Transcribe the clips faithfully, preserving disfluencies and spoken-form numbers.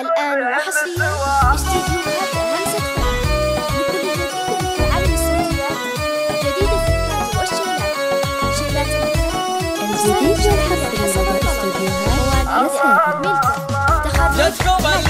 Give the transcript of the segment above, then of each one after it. الآن وحصريا استديوهات همسة لكل ذوق تعد السيارات الجديدة والشيلات شيلات الجديد والحصري استديوهات يسعد ملك تخرج اللي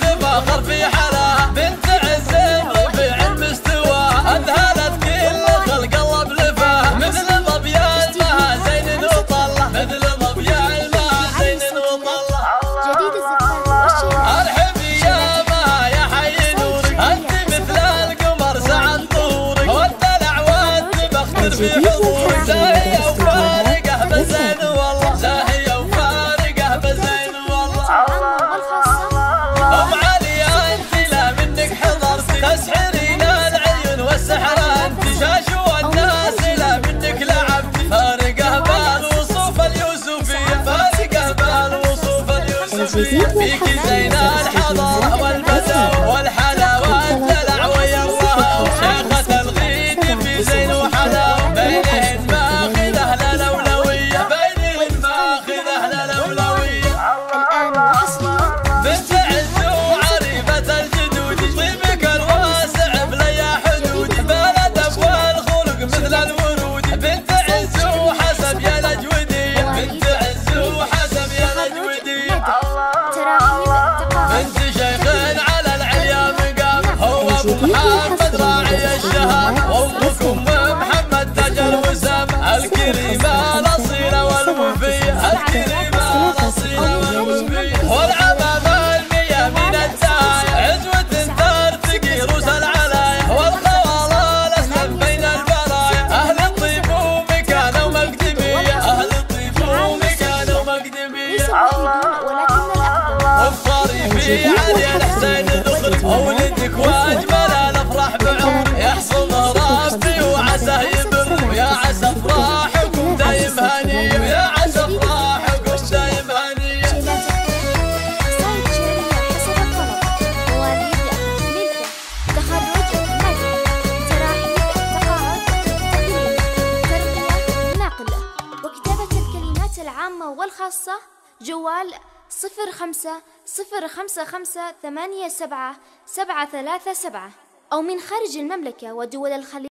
تفخر في حلا بنت عز رفيع المستوى أذهلت كل خلق الله بلفه مثل ظبيا المها زين وطلة مثل ظبيا المها زين وطلة سبعة ثلاثة سبعة ارحبي يابا يا حي نورك انت مثل القمر سعد نورك والدلع والدمع ترفي حضورك زاهية وفارقة بالزين والله زاهية وفارقة بالزين والله ليس الوحيد ام علي انت لا منك حضر تسحرين العيون والسحر انت شاشو الناس لا منك لعب فارقة بالوصوف اليوسفية فارقة بالوصوف اليوسفية فيك الجديد والحصري لدى استديوهات يسعد والحصري في عالم السعودية جدكم اللي تفخر في حلا بنت عز رفيع المستوى أذهلت كل خلق الله بلفه مثل ظبيا المها زين وطلة مثل ظبيا المها زين وطلة جديد الزفاف والشيلات ارحبي يابا يا حي نورك انت مثل القمر سعد نورك والدلع والدمع ترفي حضورك فيكي زين الحضر والبدر والحلا والدلع ويا الله شاخة الغيد في زين وحلا بينهن ماخذه للولوية بينهن ماخذه للولوية الآن وحصريا بنت عز وعريفة الجدود طيبك الواسع بلا حدود بلد أبوال خلق مثل الورود بنت عز وحسب يا الأجودية بنت عز وحسب يا الأجودية انت شيخين على العليا مقام هو ابو محمد راعي الشهام وامكم محمد تاج الوسام الكريمه الاصيله والوفيه الكريمه الاصيله والوفيه والعمامه المياه من الدايه عزوه ترتقي روس العلايا والخواله الاسلم بين البرايا اهل الطيب ومكانه ومقدميه اهل الطيب ومكانه ومقدميه افخري في علي الحسين دخلت اولدك واجمل الافراح بعمر يحصلها ربي وعساه يبر يا عسى افراحكم دايم هنيه يا عسى افراحكم دايم هنيه سعيد شريف حسب الطلب مواليد ملكه تخرج مدح تراحيب تقاعد تقرير ترقيه ناقله وكتابه الكلمات العامه والخاصه جوال صفر خمسة صفر خمسة خمسة ثمانية سبعة سبعة ثلاثة سبعة أو من خارج المملكة ودول الخليج.